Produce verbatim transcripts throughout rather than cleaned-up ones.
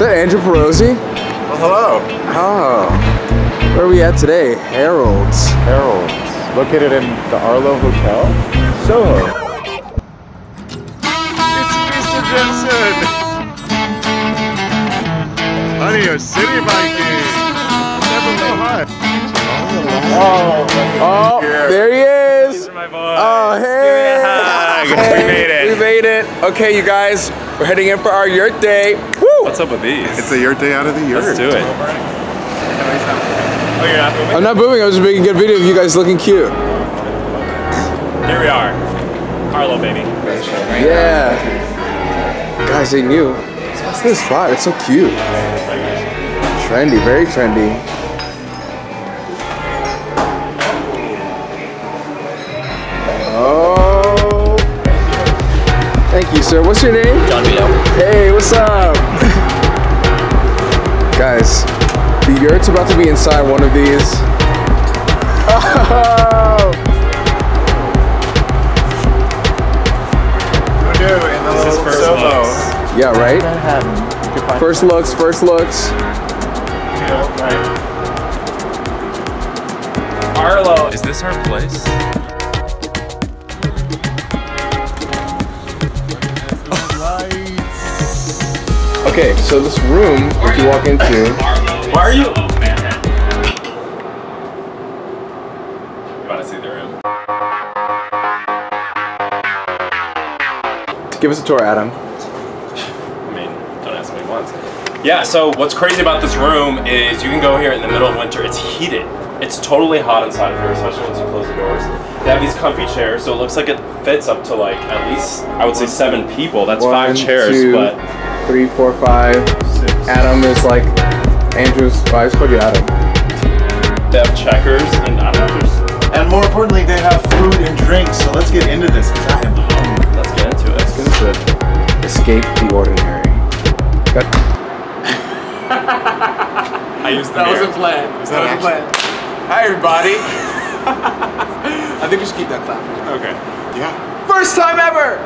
Is that Andrew Pirozzi? Well, hello. Oh. Where are we at today? Harolds. Harolds. Located in the Arlo Hotel, Soho. It's Mister Jepsen. Honey, you're city biking. Never so hot. Oh, oh, there he is. My oh, hey. hey. We made it. We made it. Okay, you guys, we're heading in for our Yurt Day. What's up with these? It's a Yurt Day out of the Yurt. Let's do it. Oh, you're not moving? I'm not moving. I was just making a good video of you guys looking cute. Here we are. Arlo, baby. Yeah. Guys, they knew. What's this spot? It's so cute. Trendy. Very trendy. Oh. Thank you, sir. What's your name? John Vito. Hey, what's up? Guys. The Yurt's about to be inside one of these. Oh! Who knew in the this little Soho? Yeah, right? First looks, first looks. Yeah, right. Arlo. Is this her place? Okay, so this room that you walk into. Why are you? Oh, you want to see the room? Give us a tour, Adam. I mean, don't ask me once. Yeah, so what's crazy about this room is you can go here in the middle of winter. It's heated. It's totally hot inside of here, especially once you close the doors. They have these comfy chairs, so it looks like it fits up to like at least, I would say seven people. That's One, five chairs, two, but... three, four, five. Six. Adam is like... Andrew's, well, I just called you Adam. They have checkers and I don't know if there's... And more importantly, they have food and drinks, so let's get into this. I am hungry. Let's get into it. Let's get into it. Escape the ordinary. I used that mirror. was a plan. Was that, that was a plan. Hi, everybody. I think we should keep that clap. Okay. Yeah. First time ever!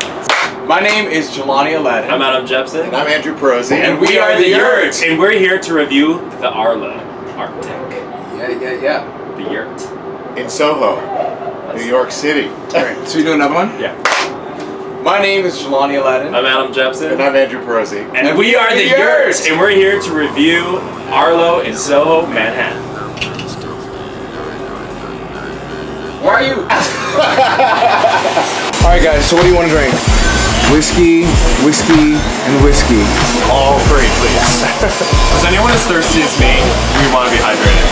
My name is Jelani Alladin. I'm Adam Jepsen. And I'm Andrew Pirozzi. And, and we, we are, are The Yurt. Yurt. And we're here to review the Arlo Arctic. Yeah, yeah, yeah. The Yurt. In Soho, That's New York City. Alright, so you do another one? Yeah. My name is Jelani Alladin. I'm Adam Jepsen. And I'm Andrew Pirozzi. And, and we are The, the Yurt. Yurt. And we're here to review Arlo in Soho, Manhattan. Why are you? Alright guys, so what do you want to drink? Whiskey, whiskey, and whiskey. All three, please. As anyone as thirsty as me, we want to be hydrated.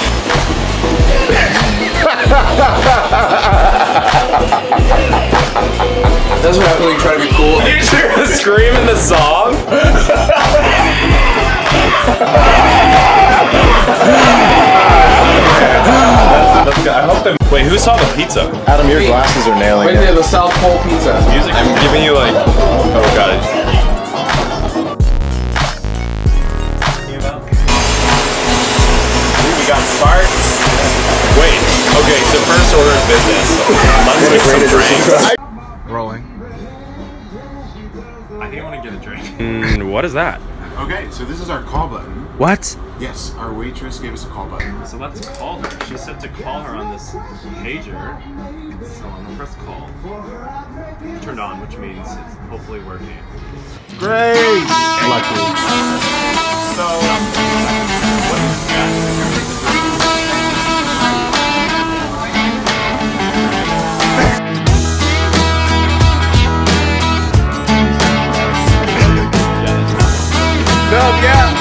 That's what happens when you try to be cool. Did you just hear the scream in the song? That's, that's I hope that Wait, who saw the pizza? Adam, your glasses are nailing it. Right there, the South Pole pizza. Music. I'm giving you like, oh god. We got sparks. Wait, okay, so first order of business. Let's make some drinks. Rolling. I think I want to get a drink. Mm, what is that? Okay, so this is our call button. What? Yes, our waitress gave us a call button. So let's call her. She said to call her on this pager. So I'm gonna press call. Turned on, which means it's hopefully working. Great! Luckily. So, what is that? No, yeah!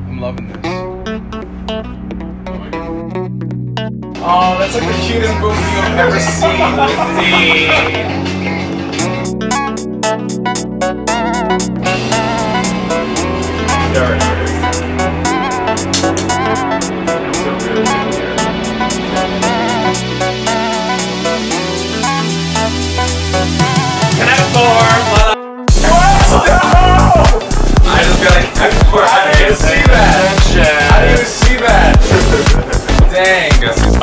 I'm loving this. Oh, that's like the cutest movie I've ever seen. There it is. Can I have more? What? No! I just feel like I didn't see that. I didn't even see that. Dang.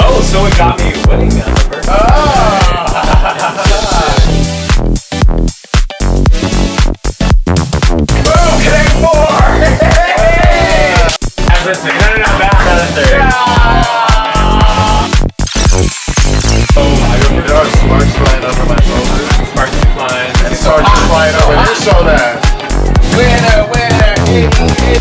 Oh, someone got me a wedding number. Oh! Boom! Can I have more? Hey! I'm listening. No, no, no. Back down the third. Oh, I remember there are sparks flying over my shoulders. Sparks flying. And stars flying over. You saw that. Winner, winner, hit, hit.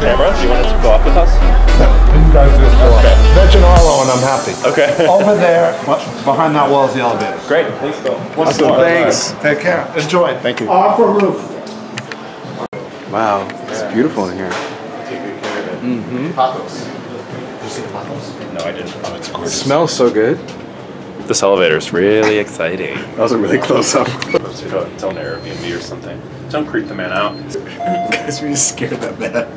Camera? Do you want to go up with us? No, you guys do this for us. Okay. Mention Arlo and I'm happy. Okay. Over there, behind that wall is the elevator. Great, please go. Awesome, thanks. Take care. Enjoy. Thank you. Off the roof. Wow, it's yeah. beautiful in here. Take good care of it. Mm-hmm. Patos. Did you see the patos? No, I didn't. Oh, it's gorgeous. It smells so good. This elevator is really exciting. That was a really close up. It's on Airbnb or something. Don't creep the man out. Guys, we just scared that man.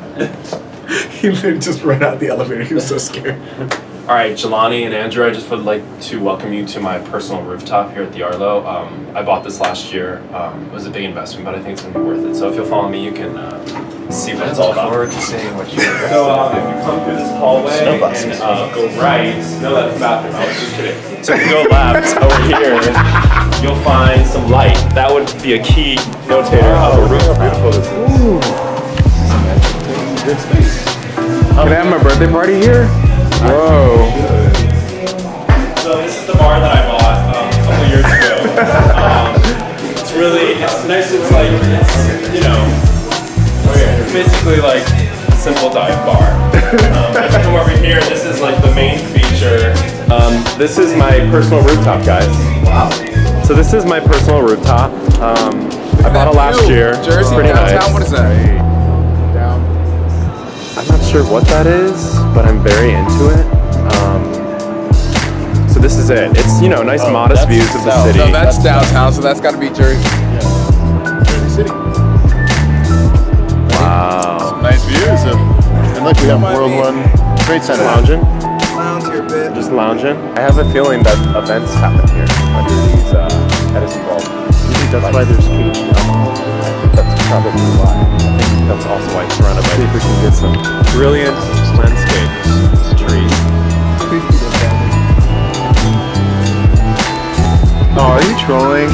He literally just ran out of the elevator. He was so scared. All right, Jelani and Andrew, I just would like to welcome you to my personal rooftop here at the Arlo. Um, I bought this last year. Um, it was a big investment, but I think it's going to be worth it. So if you'll follow me, you can uh, see what it's all about. I look forward to seeing what you So um, if you come through this hallway and uh, go right, no left bathroom. I was just kidding. So if you go left over here, you'll find some light. That would be a key notator of a room. Beautiful. Ooh. Good space. Um, Can I have my birthday party here? Whoa. So this is the bar that I bought um, a couple years ago. um, it's really, it's nice. It's like, it's, you know, it's basically like a simple dive bar. Um, if you come over here, this is like the main feature. Um, this is my personal rooftop, guys. Wow. So this is my personal rooftop. Um, I bought it last view. year. Jersey Pretty downtown. Nice. What is that? Down. I'm not sure what that is, but I'm very into it. Um, so this is it. It's you know nice oh, modest views of the city. No, that's, that's downtown, so that's got to be Jersey. Yeah. Jersey City. Wow. Some nice views of, and look, we have World One Trade Center lounging. Lounge here, bitch. Just lounging. I have a feeling that events happen here. Like, Uh, that is involved. That's like, why there's cage alcohol. I think that's probably why. I think that's also why it's surrounded by. See if we can get some brilliant landscape trees. Oh, are you trolling?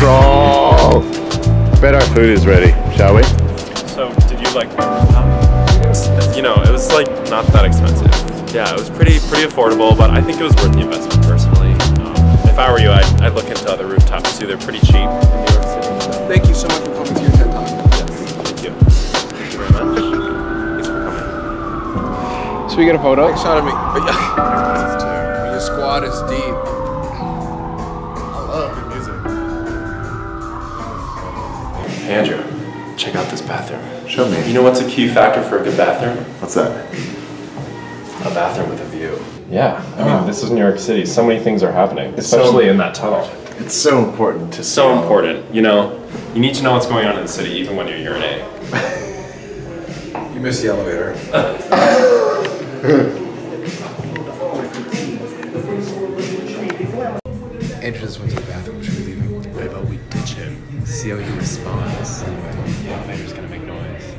Troll. Bet our food is ready, shall we? So, did you like? Um, you know, it was like not that expensive. Yeah, it was pretty pretty affordable, but I think it was worth the investment personally. If I were you, I'd, I'd look into other rooftops too. They're pretty cheap in New York City. Thank you so much for coming to your TED Talk. Yes, thank you. Thank you very much. Thanks for coming. Should we get a photo? Take a shot of me. Your squad is deep. I love good music. Hey Andrew, check out this bathroom. Show me. You know what's a key factor for a good bathroom? What's that? A bathroom with a view. Yeah, I mean, oh. this is New York City. So many things are happening, it's especially so, in that tunnel. It's so important. It's so know. important. You know, you need to know what's going on in the city, even when you're urinating. You missed the elevator. Andrew just went to the bathroom. Should we leave him? What about we ditch him? See how he responds. Anyway, yeah, Andrew's gonna make noise.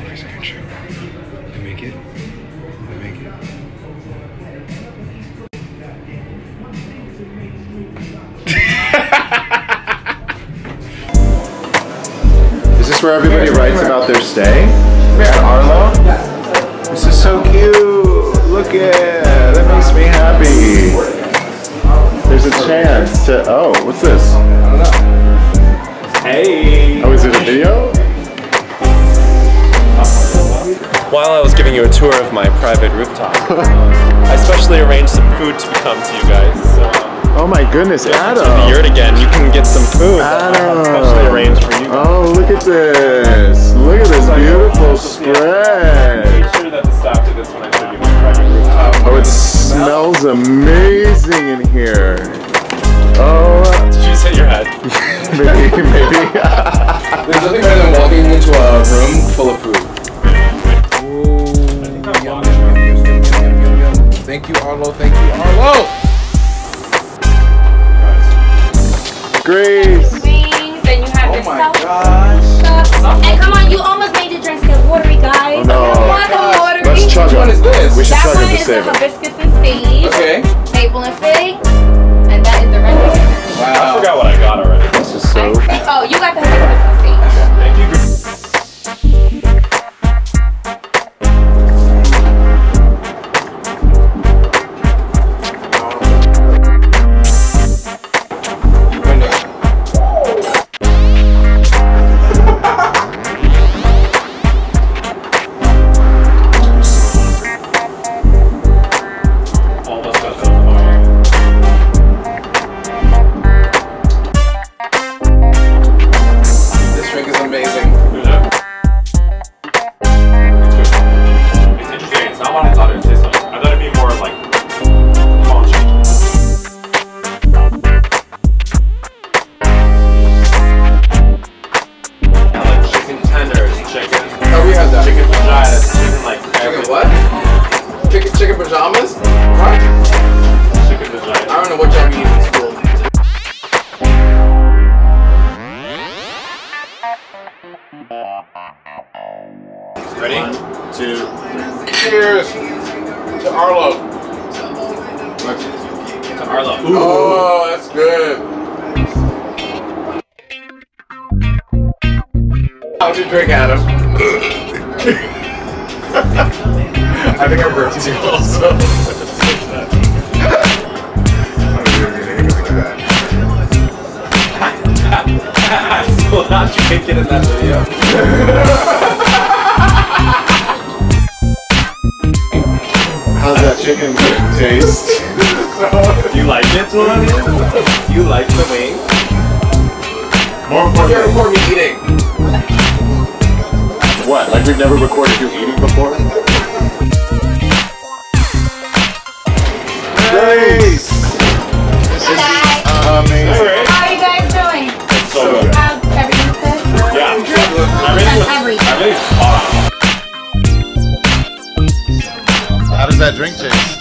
Andrew's gonna shoot. where everybody yeah, writes about their stay at Arlo? Yeah. This is so cute. Look at that, makes me happy. There's a chance to, oh, what's this? Hey. Oh, is it a video? While I was giving you a tour of my private rooftop, I specially arranged some food to come to you guys. So. Oh my goodness, yeah, Adam! It's the Yurt again. You can get some food. Adam, specially arranged for you. Oh, look at this! Look at this beautiful spread. Make sure that the stock of this one I showed you my private rooftop. Oh, it smells amazing in here. Oh! Did you just hit your head? maybe, maybe. There's nothing better than walking into a room full of food. Ooh! Thank you, Arlo. Thank you, Arlo. Grace! And you have oh my gosh. And come on, you almost made your drink get watery, guys. Oh no. Oh watery. Let's chug. Which one is this? We should that chug one is the hibiscus and sage. Okay. Maple and fig. And that is the red. Wow. I forgot what I got already. This is so. Think, oh, you got the hibiscus and sage. Okay. Thank you, drink, Adam. I think I'm burped too also. I'm still not drinking in that video. How's that chicken taste? You like it, Jelani? You like the wing? More importantly, more me eating. What? Like we've never recorded you eating before? Grace! This is amazing. How are you guys doing? It's so good. How's everything good? Yeah. Everything. How does that drink taste?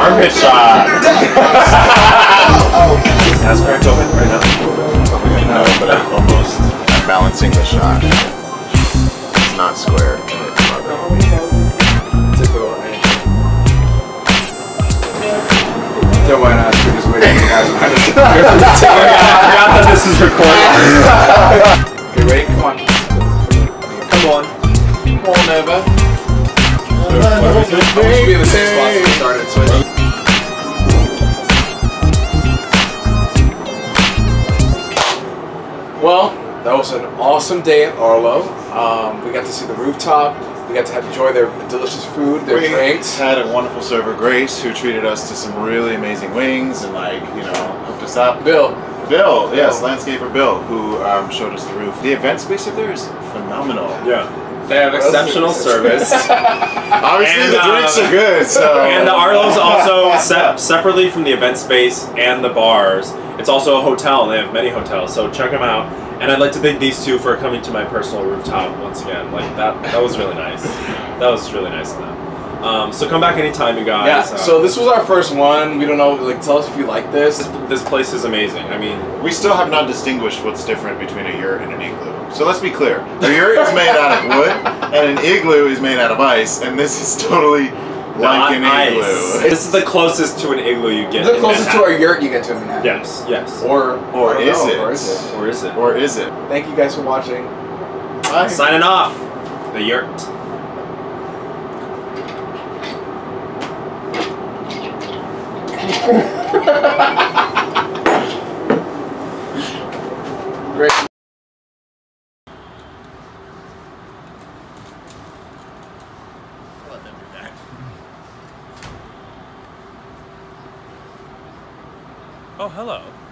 Armpit shot! Oh, that's cracked open right now. No, but I'm almost. I'm balancing the shot. It's not square. It's a good one. So why not? We're just waiting for you guys. I forgot that this is recorded. Okay, ready? Come on. Come on. Come on over. We're supposed to be in the same spot since we started, so I Well, that was an awesome day at Arlo. Um, we got to see the rooftop. We got to have, enjoy their delicious food, their we drinks. Had a wonderful server, Grace, who treated us to some really amazing wings and, like, you know, hooked us up. Bill. Bill, Bill. Yes, landscaper Bill, who um, showed us the roof. The event space up there is phenomenal. Yeah. They have exceptional service. Obviously, and, the drinks uh, are good. So. And the Arlo's also se separately from the event space and the bars. It's also a hotel. They have many hotels, so check them out. And I'd like to thank these two for coming to my personal rooftop once again. Like that, that was really nice. That was really nice of them. Um, so come back anytime, you guys. Yeah. Um, so this was our first one. We don't know. Like, tell us if you like this. this. This place is amazing. I mean, we still have not distinguished what's different between a yurt and an igloo. So let's be clear, the yurt is made out of wood, and an igloo is made out of ice, and this is totally like an igloo. This is the closest to an igloo you get. The closest to our yurt you get to in Manhattan. Yes, yes. Or or is it? Or is it? Or is it? Thank you guys for watching. Bye. Signing off. The Yurt. Great. Let them do that. Oh, hello.